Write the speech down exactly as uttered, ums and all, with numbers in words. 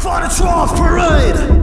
for the Dwarf Parade!